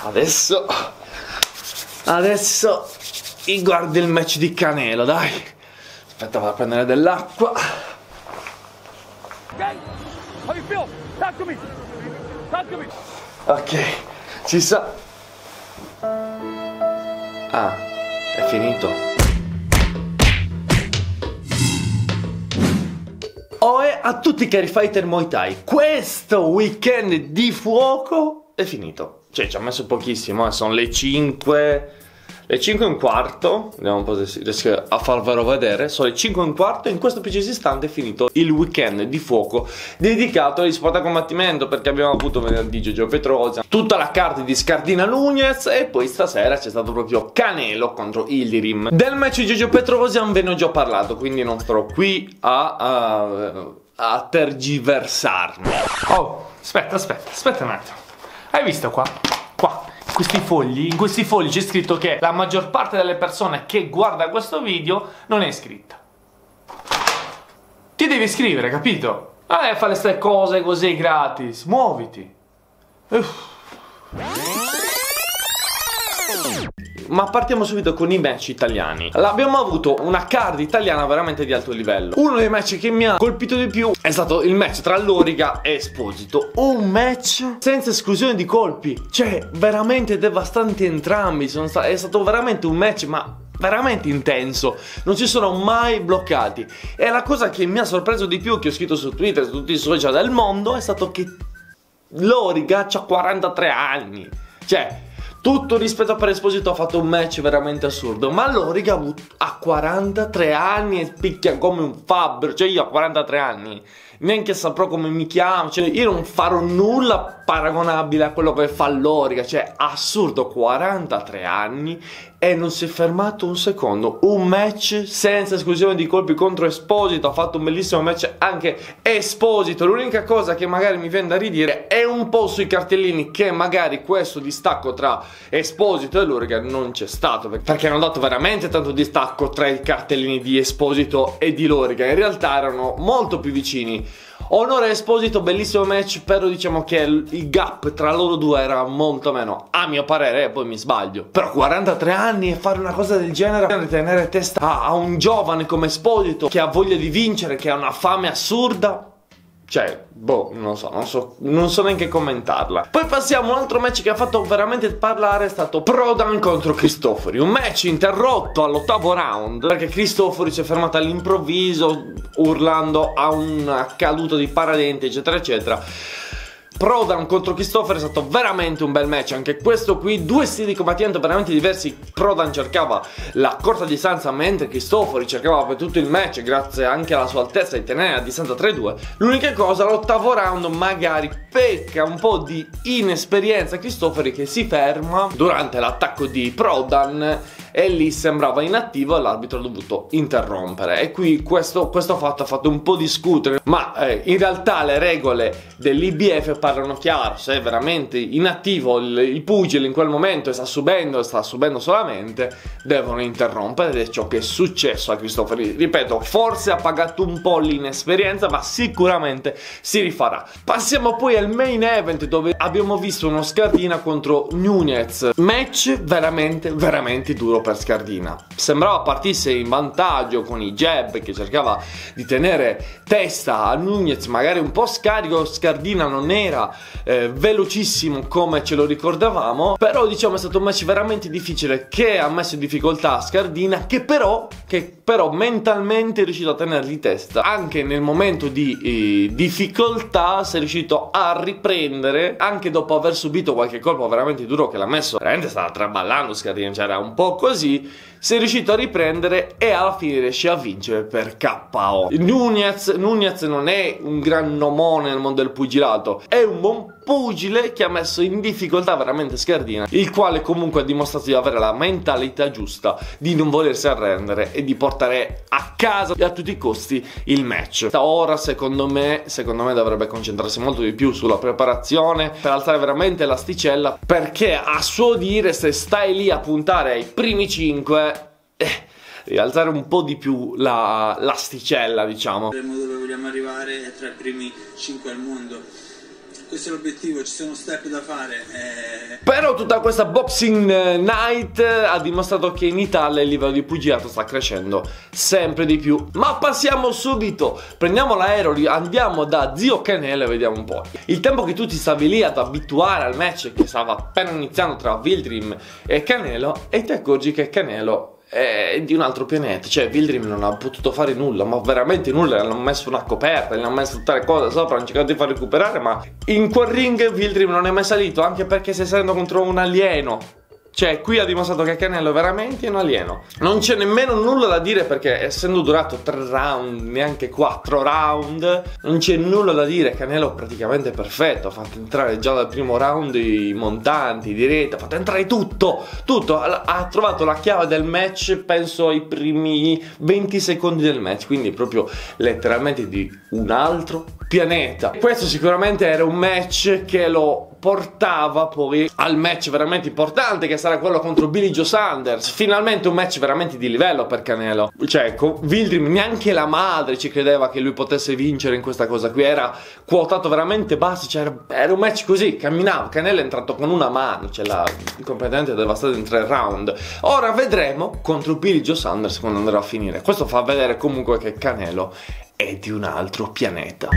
Adesso guardi il match di Canelo, dai. Aspetta, vado a prendere dell'acqua. Ok, ci sa. Ah, è finito. Oe a tutti i cari fighter Muay Thai. Questo weekend di fuoco è finito. Cioè, ci ha messo pochissimo, sono le 5. Le 5 e un quarto, vediamo un po' se riesco a farvelo vedere. Sono le 5 e un quarto e in questo preciso istante è finito il weekend di fuoco dedicato agli sport a combattimento, perché abbiamo avuto venerdì Giorgio Petrosyan, tutta la carta di Scardina Nunes, e poi stasera c'è stato proprio Canelo contro Yildirim. Del match di Giorgio Petrosyan ve ne ho già parlato, quindi non starò qui a tergiversarmi. Oh, aspetta un attimo. Hai visto qua? In questi fogli c'è scritto che la maggior parte delle persone che guarda questo video non è iscritta. Ti devi iscrivere, capito? Non è fare queste cose così gratis, muoviti. Ma partiamo subito con i match italiani. Abbiamo avuto una card italiana veramente di alto livello. Uno dei match che mi ha colpito di più è stato il match tra Loriga e Esposito. Un match senza esclusione di colpi, cioè veramente devastanti entrambi. È stato veramente un match veramente intenso, non ci sono mai bloccati. E la cosa che mi ha sorpreso di più, che ho scritto su Twitter, su tutti i social del mondo, è stato che Loriga ha 43 anni. Cioè, tutto rispetto per Esposito, ha fatto un match veramente assurdo, ma Loriga ha 43 anni e picchia come un fabbro. Cioè, io a 43 anni neanche saprò come mi chiamo, cioè io non farò nulla paragonabile a quello che fa Loriga. Cioè, assurdo, 43 anni e non si è fermato un secondo. Un match senza esclusione di colpi contro Esposito, ha fatto un bellissimo match anche Esposito. L'unica cosa che magari mi viene da ridire è un po' sui cartellini, che magari questo distacco tra Esposito e Loriga non c'è stato, perché hanno dato veramente tanto distacco tra i cartellini di Esposito e di Loriga. In realtà erano molto più vicini. Onore Esposito, bellissimo match, però diciamo che il gap tra loro due era molto meno, a mio parere, poi mi sbaglio. Però 43 anni e fare una cosa del genere, tenere testa a un giovane come Esposito, che ha voglia di vincere, che ha una fame assurda. Cioè, boh, non so neanche commentarla. Poi passiamo a un altro match che ha fatto veramente parlare, è stato Prodan contro Cristofori. Un match interrotto all'8º round, perché Cristofori si è fermato all'improvviso urlando a una caduta di paradenti, eccetera, eccetera. Prodan contro Cristofori è stato veramente un bel match, anche questo qui, due stili di combattimento veramente diversi. Prodan cercava la corta distanza, mentre Cristofori cercava per tutto il match, grazie anche alla sua altezza, di tenere la distanza tra i due. L'unica cosa, l'8º round magari pecca un po' di inesperienza Cristofori, che si ferma durante l'attacco di Prodan e lì sembrava inattivo e l'arbitro ha dovuto interrompere. E qui questo fatto ha fatto un po' discutere, ma in realtà le regole dell'IBF parlano chiaro. Se è veramente inattivo il pugile in quel momento e sta subendo solamente, devono interrompere, ed è ciò che è successo a Cristofori. Ripeto, forse ha pagato un po' l'inesperienza, ma sicuramente si rifarà. Passiamo poi al main event, dove abbiamo visto uno Scardina contro Nunes, match veramente duro per Scardina. Sembrava partisse in vantaggio con i jab, che cercava di tenere testa a Nunes, magari un po' scarico. Scardina non era velocissimo come ce lo ricordavamo, però diciamo è stato un match veramente difficile, che ha messo in difficoltà Scardina, che però mentalmente è riuscito a tenergli testa. Anche nel momento di difficoltà si è riuscito a riprendere, anche dopo aver subito qualche colpo veramente duro che l'ha messo, veramente stava traballando Scardina, c'era un po' così, si è riuscito a riprendere e alla fine riesce a vincere per KO. Nunes non è un gran nomone nel mondo del pugilato, è un buon pugile che ha messo in difficoltà veramente Scardina, il quale comunque ha dimostrato di avere la mentalità giusta, di non volersi arrendere e di portare a casa a tutti i costi il match. Ora secondo me dovrebbe concentrarsi molto di più sulla preparazione per alzare veramente l'asticella, perché a suo dire, se stai lì a puntare ai primi 5 alzare un po' di più l'asticella, diciamo. Il modo dove vogliamo arrivare è tra i primi 5 al mondo. questo è l'obiettivo, ci sono step da fare. Però tutta questa Boxing Night ha dimostrato che in Italia il livello di pugilato sta crescendo sempre di più. Ma passiamo subito, prendiamo l'aereo, andiamo da zio Canelo e vediamo un po'. Il tempo che tu ti stavi lì ad abituare al match che stava appena iniziando tra Yildirim e Canelo, e ti accorgi che Canelo è di un altro pianeta. Cioè Yildirim non ha potuto fare nulla, ma veramente nulla. Gli hanno messo una coperta, gli hanno messo tutte le cose sopra, hanno cercato di far recuperare, ma in quel ring Yildirim non è mai salito, anche perché stai salendo contro un alieno. Cioè qui ha dimostrato che Canelo veramente è un alieno. Non c'è nemmeno nulla da dire, perché essendo durato 3 round, neanche 4 round, non c'è nulla da dire. Canelo praticamente perfetto, ha fatto entrare già dal primo round i montanti, diretta, ha fatto entrare tutto, tutto. Ha trovato la chiave del match, penso ai primi 20 secondi del match, quindi proprio letteralmente di un altro pianeta. Questo sicuramente era un match che lo portava poi al match veramente importante, che sarà quello contro Billy Joe Sanders. Finalmente un match veramente di livello per Canelo. Cioè con Yildirim neanche la madre ci credeva che lui potesse vincere in questa cosa qui. Era quotato veramente basso, cioè era un match così, camminava. Canelo è entrato con una mano, cioè l'ha completamente devastato in 3 round. Ora vedremo contro Billy Joe Sanders quando andrà a finire. Questo fa vedere comunque che Canelo è di un altro pianeta.